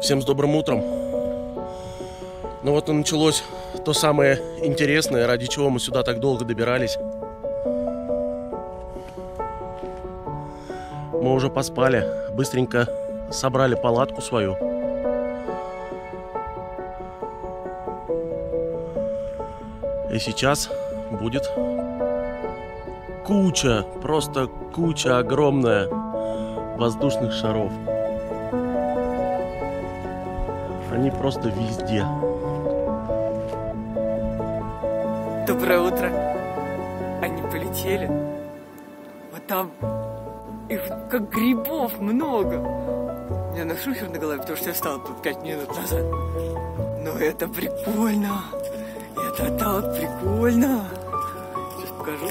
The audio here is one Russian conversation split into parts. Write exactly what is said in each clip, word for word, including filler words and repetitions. Всем с добрым утром. Ну вот и началось то самое интересное, ради чего мы сюда так долго добирались. Мы уже поспали, быстренько собрали палатку свою. И сейчас будет куча, просто куча огромная воздушных шаров. Они просто везде. Доброе утро. Они полетели. Вот там их как грибов много. У меня шухер на голове, потому что я встал тут пять минут назад. Но это прикольно. Это так прикольно. Сейчас покажу.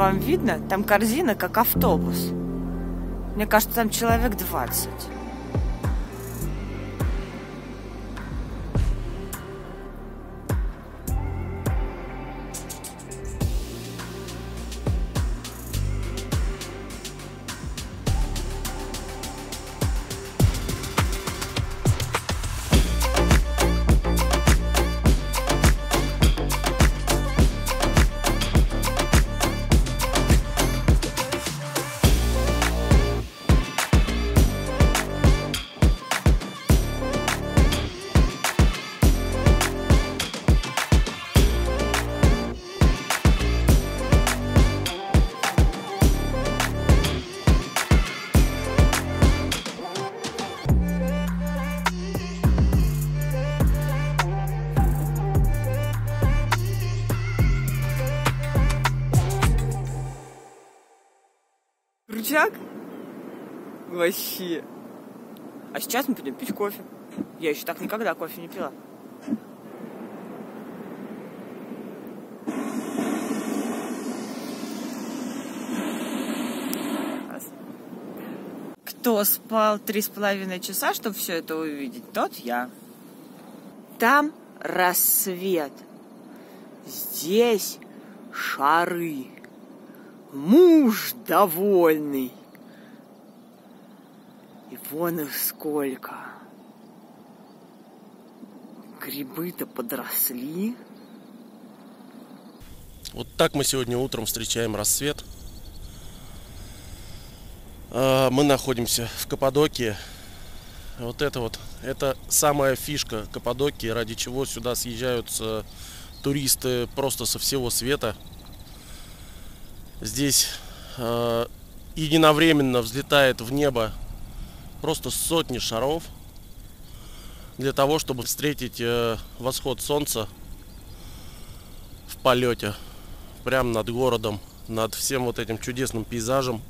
Вам видно? Там корзина, как автобус. Мне кажется, там человек двадцать. Рычаг? Вообще. А сейчас мы пойдем пить кофе. Я еще так никогда кофе не пила. Кто спал три с половиной часа, чтобы все это увидеть, тот я. Там рассвет. Здесь шары. Муж довольный. И вон их сколько. Грибы-то подросли. Вот так мы сегодня утром встречаем рассвет. Мы находимся в Каппадокии. Вот это вот, это самая фишка Каппадокии, ради чего сюда съезжаются туристы просто со всего света. Здесь э, единовременно взлетает в небо просто сотни шаров для того, чтобы встретить э, восход солнца в полете, прямо над городом, над всем вот этим чудесным пейзажем.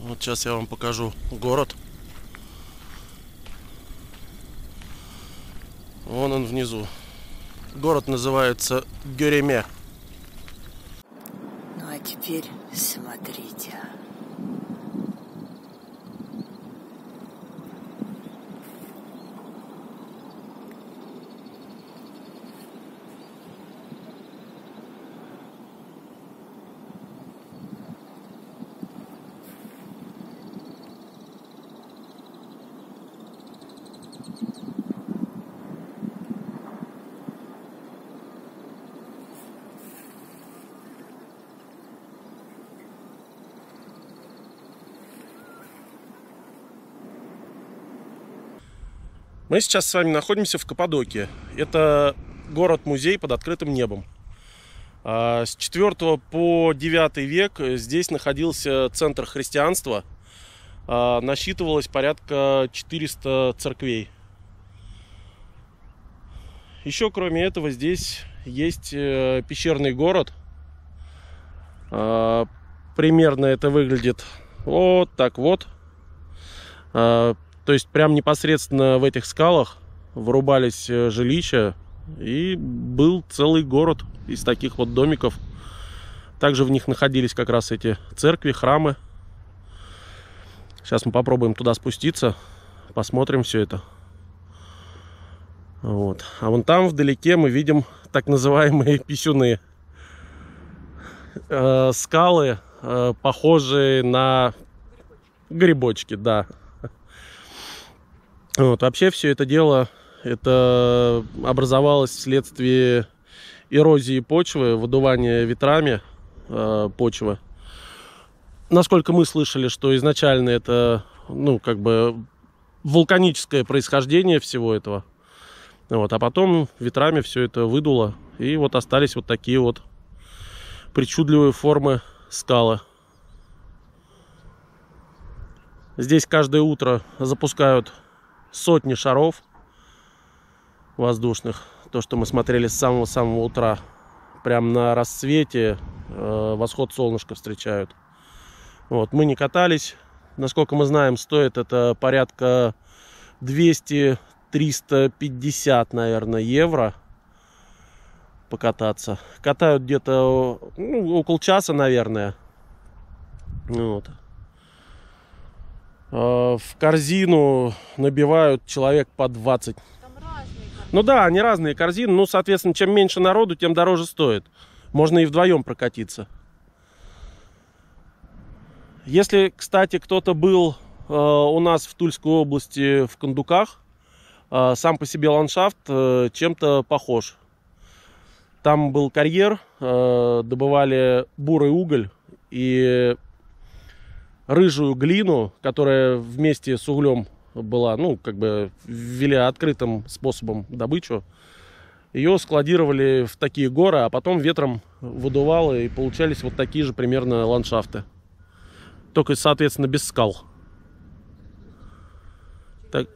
Вот сейчас я вам покажу город. Вон он внизу. Город называется Гереме. Ну а теперь смотрите. Мы сейчас с вами находимся в Каппадокии. Это город-музей под открытым небом. С четвёртого по девятый век здесь находился центр христианства. Насчитывалось порядка четырёхсот церквей. Еще, кроме этого, здесь есть пещерный город. Примерно это выглядит вот так вот. То есть прям непосредственно в этих скалах вырубались жилища. И был целый город из таких вот домиков. Также в них находились как раз эти церкви, храмы. Сейчас мы попробуем туда спуститься, посмотрим все это. Вот. А вон там вдалеке мы видим так называемые писюны. Э, скалы, э, похожие на грибочки, да. Вот. Вообще все это дело... Это образовалось вследствие эрозии почвы, выдувания ветрами э, почвы. Насколько мы слышали, что изначально это, ну, как бы вулканическое происхождение всего этого. Вот, а потом ветрами все это выдуло. И вот остались вот такие вот причудливые формы скалы. Здесь каждое утро запускают сотни шаров воздушных. То, что мы смотрели с самого-самого утра. Прям на рассвете э, восход солнышка встречают. Вот, мы не катались. Насколько мы знаем, стоит это порядка двести-триста пятьдесят, наверное, евро покататься. Катают где-то, ну, около часа, наверное. Вот. Э, в корзину набивают человек по двадцать. Ну да, они разные корзины, ну, соответственно, чем меньше народу, тем дороже стоит. Можно и вдвоем прокатиться. Если, кстати, кто-то был э, у нас в Тульской области в Кондуках, э, сам по себе ландшафт э, чем-то похож. Там был карьер, э, добывали бурый уголь и рыжую глину, которая вместе с углем была, ну, как бы ввели открытым способом добычу. Ее складировали в такие горы, а потом ветром выдувало, и получались вот такие же примерно ландшафты. Только, соответственно, без скал. Так.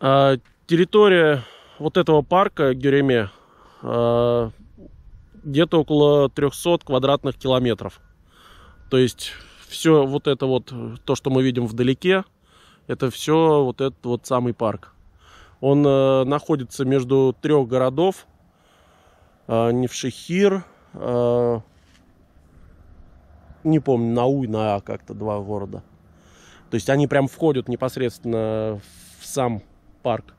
А, территория вот этого парка Гереме а, где-то около трёхсот квадратных километров. То есть... Все вот это вот, то, что мы видим вдалеке, это все вот этот вот самый парк. Он э, находится между трех городов. Э, Невшихир. Э, не помню, Нау и Наа, как-то два города. То есть они прям входят непосредственно в сам парк.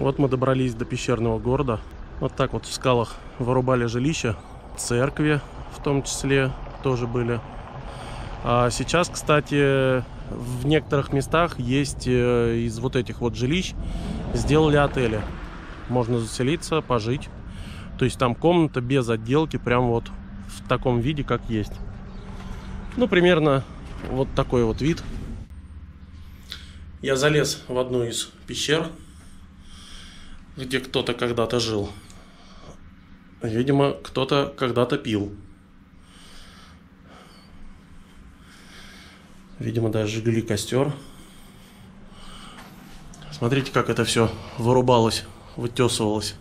Вот мы добрались до пещерного города. Вот так вот в скалах вырубали жилища. Церкви в том числе тоже были. А сейчас, кстати, в некоторых местах есть из вот этих вот жилищ сделали отели. Можно заселиться, пожить. То есть там комната без отделки, прям вот в таком виде, как есть. Ну, примерно вот такой вот вид. Я залез в одну из пещер, где кто-то когда-то жил. Видимо, кто-то когда-то пил. Видимо, даже жгли костер. Смотрите, как это все вырубалось, вытесывалось.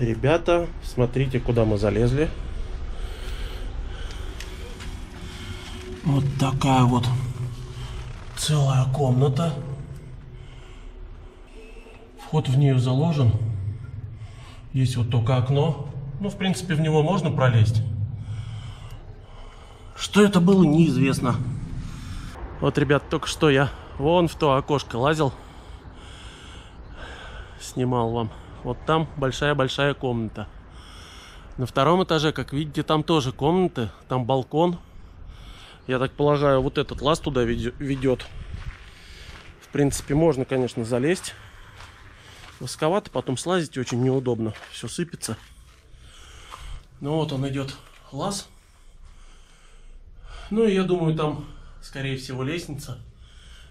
Ребята, смотрите, куда мы залезли. Вот такая вот целая комната. Вход в нее заложен. Есть вот только окно. Ну, в принципе, в него можно пролезть. Что это было, неизвестно. Вот, ребят, только что я вон в то окошко лазил. Снимал вам. Вот там большая-большая комната. На втором этаже, как видите, там тоже комнаты. Там балкон. Я так полагаю, вот этот лаз туда ведет. В принципе, можно, конечно, залезть. Высоковато, потом слазить очень неудобно. Все сыпется. Ну вот он идет, лаз. Ну и я думаю, там, скорее всего, лестница.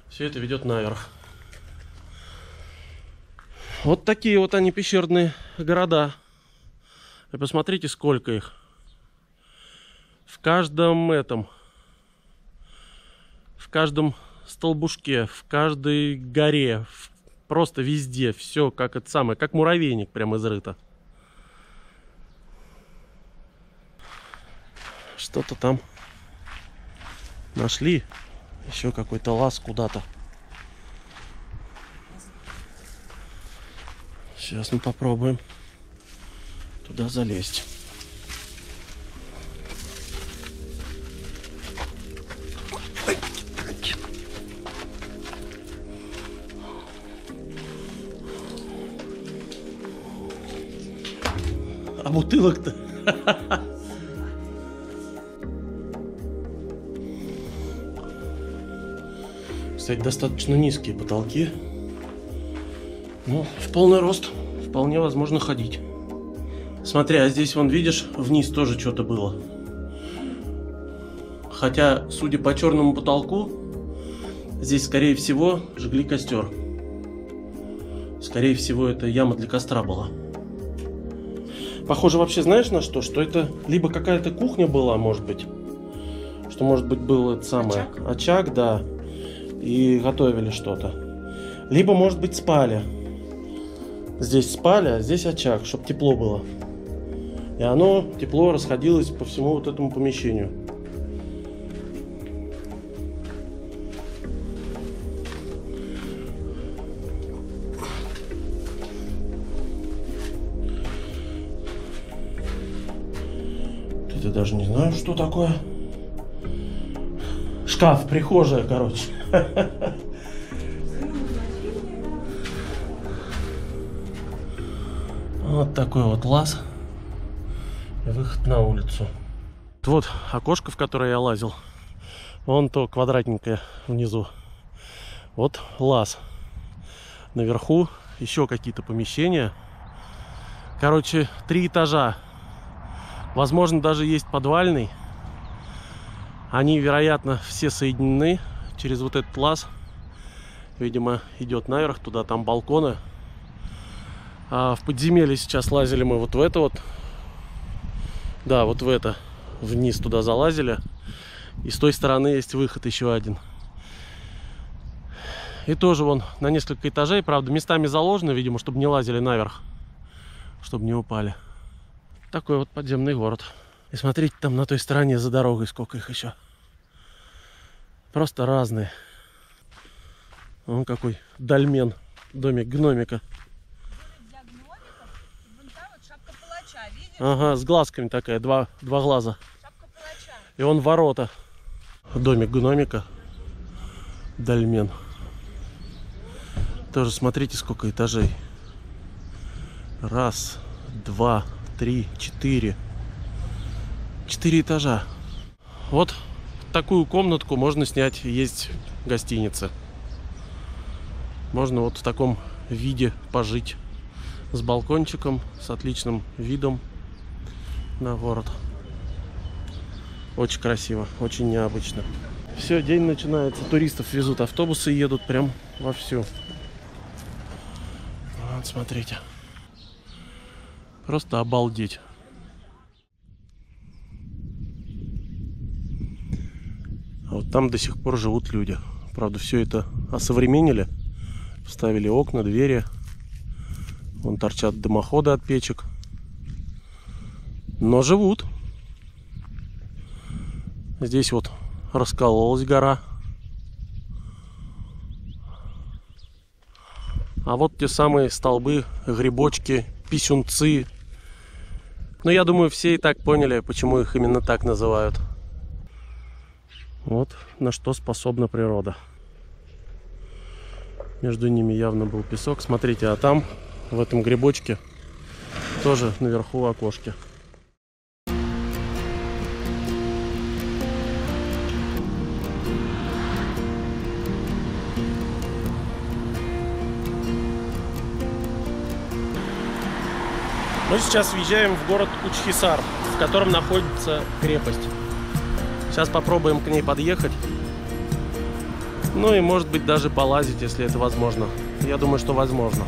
Все это ведет наверх. Вот такие вот они, пещерные города. И посмотрите, сколько их. В каждом этом... В каждом столбушке, в каждой горе, в... просто везде, все как это самое, как муравейник прям изрыто. Что-то там нашли, еще какой-то лаз куда-то. Сейчас мы попробуем туда залезть. А бутылок-то. Кстати, достаточно низкие потолки. Ну, в полный рост вполне возможно ходить. Смотри, а здесь, вон, видишь, вниз тоже что-то было. Хотя, судя по черному потолку, здесь, скорее всего, жгли костер. Скорее всего, это яма для костра была. Похоже вообще, знаешь, на что? Что это либо какая-то кухня была, может быть. Что, может быть, было это самое. Очаг, Очаг да. И готовили что-то. Либо, может быть, спали. Здесь спали, а здесь очаг, чтобы тепло было. И оно, тепло, расходилось по всему вот этому помещению. Я даже не знаю, что такое. Шкаф, прихожая, короче. Вот такой вот лаз. Выход на улицу. Вот окошко, в которое я лазил. Вон то квадратненькое внизу. Вот лаз. Наверху еще какие-то помещения. Короче, три этажа. Возможно, даже есть подвальный. Они, вероятно, все соединены через вот этот лаз. Видимо, идет наверх, туда, там балконы. А в подземелье сейчас лазили мы вот в это вот. Да, вот в это. Вниз туда залазили. И с той стороны есть выход еще один. И тоже вон на несколько этажей. Правда, местами заложено, видимо, чтобы не лазили наверх. Чтобы не упали. Такой вот подземный город. И смотрите, там на той стороне за дорогой сколько их еще. Просто разные. Вон какой дольмен. Домик гномика. Для гномиков. Вон там вот шапка палача, видишь? Ага, с глазками такая, два, два глаза. Шапка палача. И вон ворота. Домик гномика. Дольмен. Тоже смотрите, сколько этажей. Раз, два... Три, четыре. Четыре этажа. Вот такую комнатку можно снять. Есть гостиница. Можно вот в таком виде пожить. С балкончиком, с отличным видом на город. Очень красиво, очень необычно. Все, день начинается. Туристов везут, автобусы едут прям вовсю. Вот, смотрите. Просто обалдеть. А вот там до сих пор живут люди. Правда, все это осовременили. Поставили окна, двери. Вон торчат дымоходы от печек. но живут. Здесь вот раскололась гора. А вот те самые столбы, грибочки, писюнцы. Но я думаю, все и так поняли, почему их именно так называют. Вот на что способна природа. Между ними явно был песок. Смотрите, а там, в этом грибочке, тоже наверху окошки. Мы сейчас въезжаем в город Учхисар, в котором находится крепость. Сейчас попробуем к ней подъехать. Ну и, может быть, даже полазить, если это возможно. Я думаю, что возможно.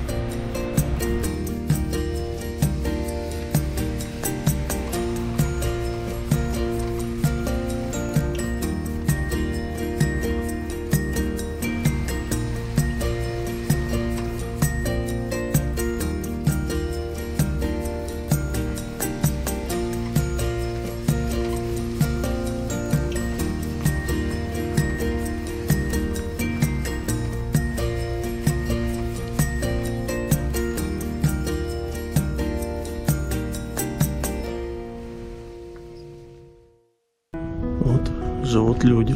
Живут люди.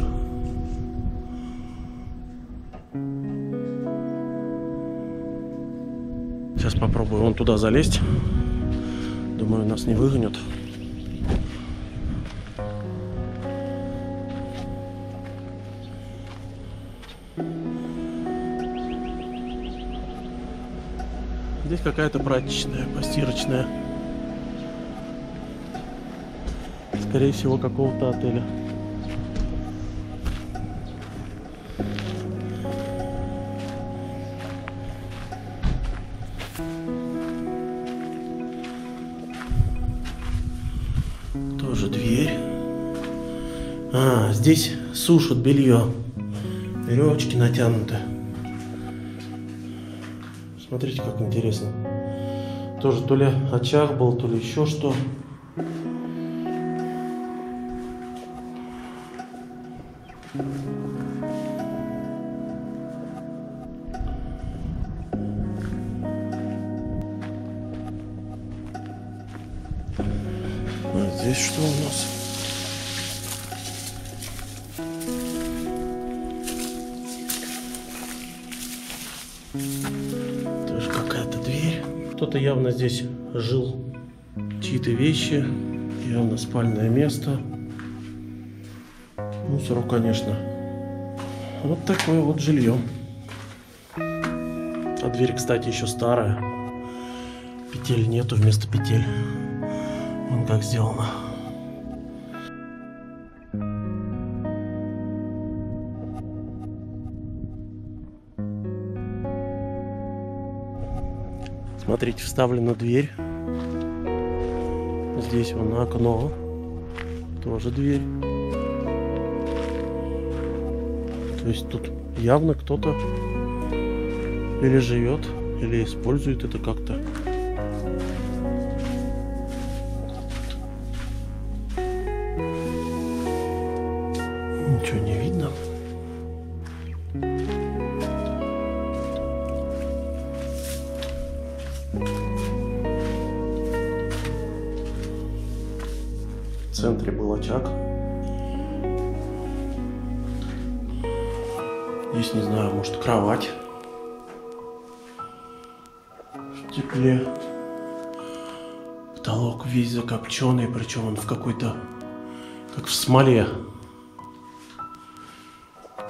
Сейчас попробую вон туда залезть. Думаю, нас не выгонят. Здесь какая-то прачечная, постирочная. Скорее всего, какого-то отеля. Тоже дверь. А, здесь сушат белье. Веревочки натянуты. Смотрите, как интересно. Тоже то ли очаг был, то ли еще что. Здесь что у нас? Тоже какая-то дверь. Кто-то явно здесь жил. Чьи-то вещи. Явно спальное место. Мусору, конечно. Вот такое вот жилье. А дверь, кстати, еще старая. Петель нету вместо петель. Вон как сделано. Смотрите, вставлена дверь. Здесь вон окно. Тоже дверь. То есть тут явно кто-то или живет, или использует это как-то. Ничего не видно. В центре был очаг. Здесь, не знаю, может, кровать. В тепле. Потолок весь закопченый, причем он в какой-то, как в смоле.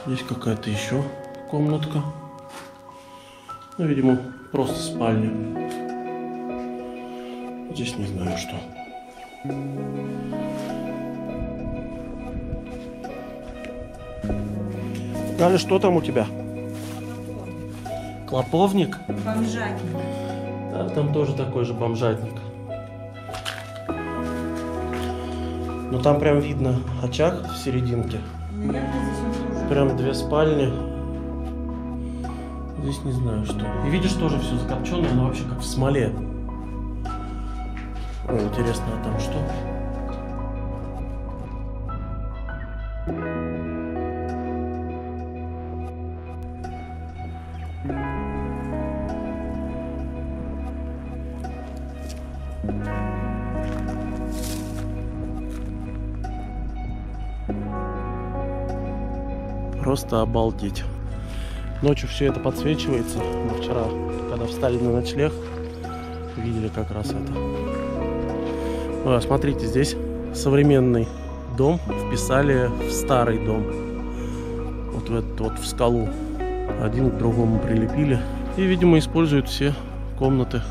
Здесь какая-то еще комнатка. Ну, видимо, просто спальня. Здесь не знаю что. Галя, что там у тебя? Клоповник? Бомжатник. Да, там тоже такой же бомжатник. Но там прям видно очаг в серединке. Прям две спальни. Здесь не знаю что. И видишь, тоже все закопченное, но вообще как в смоле. О, интересно, а там что? Просто обалдеть. Ночью все это подсвечивается. Мы вчера, когда встали на ночлег, видели как раз это. А, смотрите, здесь современный дом вписали в старый дом. Вот в этот вот, в скалу. Один к другому прилепили. И, видимо, используют все комнаты.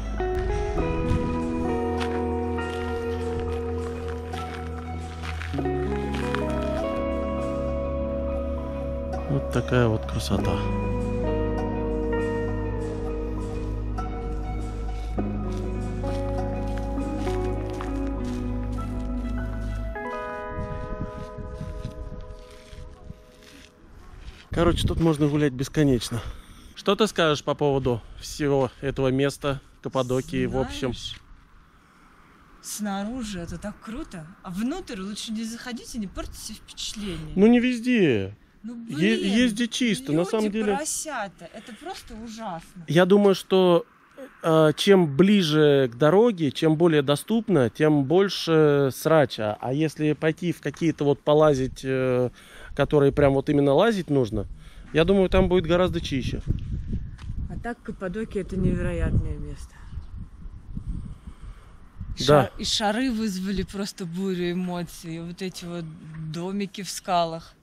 Вот такая вот красота. Короче, тут можно гулять бесконечно. Что ты скажешь по поводу всего этого места, Каппадокии, в общем? Снаружи это так круто, а внутрь лучше не заходить и не портите впечатление. Ну не везде. Ну, блин, езди чисто, на самом деле. Поросята. Это просто ужасно. Я думаю, что э, чем ближе к дороге, чем более доступно, тем больше срача. А если пойти в какие-то вот полазить, э, которые прям вот именно лазить нужно, я думаю, там будет гораздо чище. А так Каппадокия — это невероятное место. Да. И шары вызвали просто бурю эмоций. И вот эти вот домики в скалах.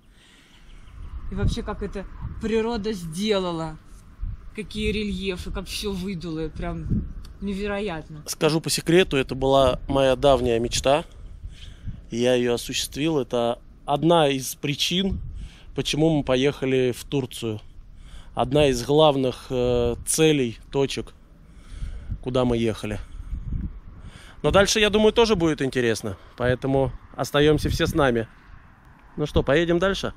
И вообще, как это природа сделала, какие рельефы, как все выдуло, прям невероятно. Скажу по секрету, это была моя давняя мечта, я ее осуществил. Это одна из причин, почему мы поехали в Турцию. Одна из главных э, целей, точек, куда мы ехали. Но дальше, я думаю, тоже будет интересно, поэтому остаемся все с нами. Ну что, поедем дальше?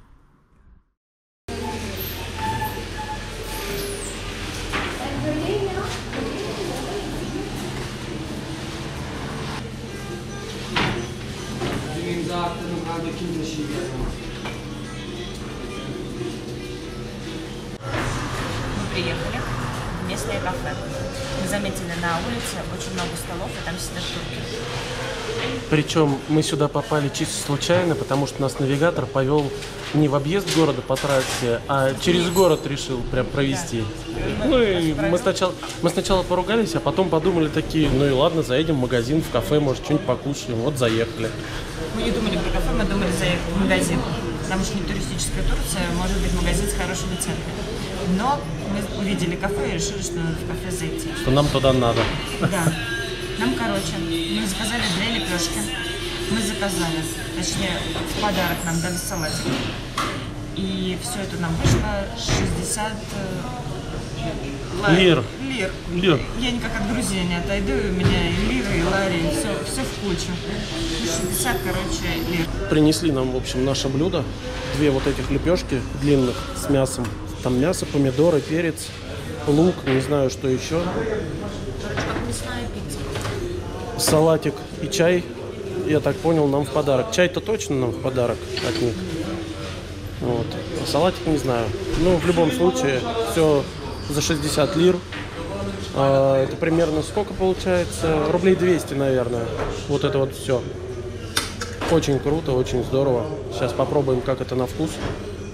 Мы приехали в местное кафе. Мы заметили на улице очень много столов, и там сидят турки. Причем мы сюда попали чисто случайно, потому что нас навигатор повел не в объезд города по трассе, а через город решил прям провести. Да. Ну и мы сначала, мы сначала поругались, а потом подумали такие, ну и ладно, заедем в магазин, в кафе, может, что-нибудь покушаем. Вот заехали. Мы не думали про кафе, мы думали заехать в магазин. Потому что не туристическая Турция, может быть магазин с хорошими ценами. Но мы увидели кафе и решили, что надо в кафе зайти. Что нам туда надо. Да. Нам, короче, мы заказали две лепешки. Мы заказали, точнее, в подарок нам дали салатик. И все это нам вышло шестьдесят лир. Лир. Лир. Я никак от Грузии не отойду, у меня и лиры, и лари, и все, все в кучу. шестьдесят, короче, лир. Принесли нам, в общем, наше блюдо. Две вот этих лепешки длинных с мясом. Там мясо, помидоры, перец, лук, не знаю, что еще. Короче, как мясная пицца. Салатик и чай, я так понял, нам в подарок. Чай-то точно нам в подарок от них. Вот. А салатик не знаю. Ну, в любом случае, все за шестьдесят лир. А, это примерно сколько получается? Рублей двести, наверное. Вот это вот все. Очень круто, очень здорово. Сейчас попробуем, как это на вкус.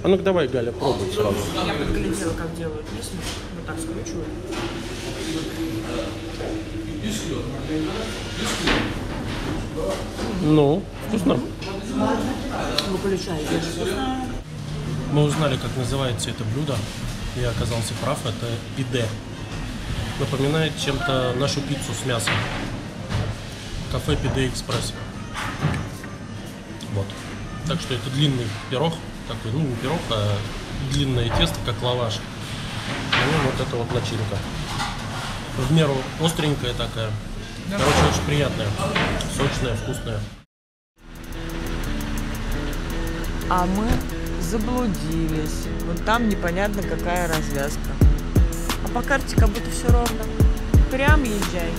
А ну-ка давай, Галя, пробуй сразу. Я подглядела, как делают мясо. Вот так скручиваю. Ну, вкусно. Мы узнали, как называется это блюдо. Я оказался прав, это пиде. Напоминает чем-то нашу пиццу с мясом. Кафе Пиде Экспресс. Вот. Так что это длинный пирог. Такой, ну не пирог, а длинное тесто, как лаваш. Ну, вот это вот начинка. В меру остренькая такая. Короче, очень приятная, сочная, вкусная. А мы заблудились. Вон там непонятно какая развязка. А по карте как будто все ровно. Прям езжай.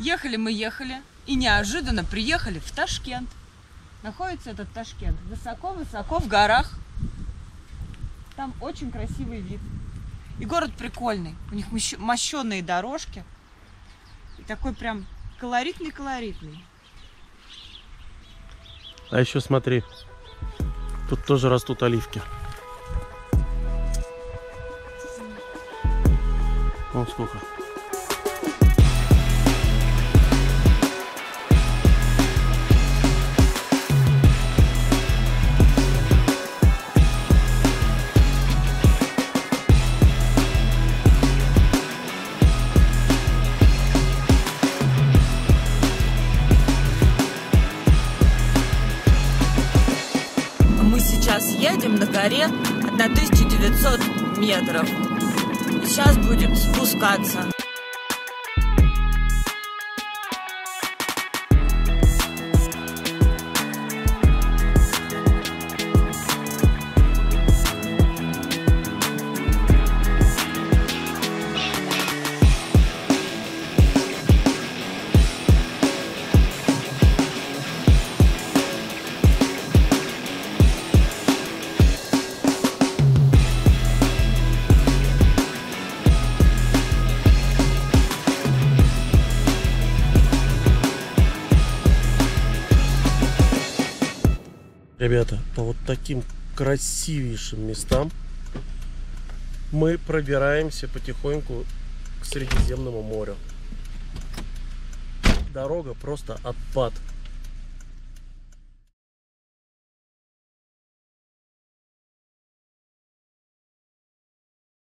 Ехали мы, ехали, и неожиданно приехали в Ташкент. Находится этот Ташкент высоко-высоко в горах. Там очень красивый вид. И город прикольный. У них мощеные дорожки. И такой прям колоритный-колоритный. А еще смотри, тут тоже растут оливки. Вот сколько. Едем на горе тысяча девятьсот метров. И сейчас будем спускаться. Ребята, по вот таким красивейшим местам мы пробираемся потихоньку к Средиземному морю. Дорога просто отпад.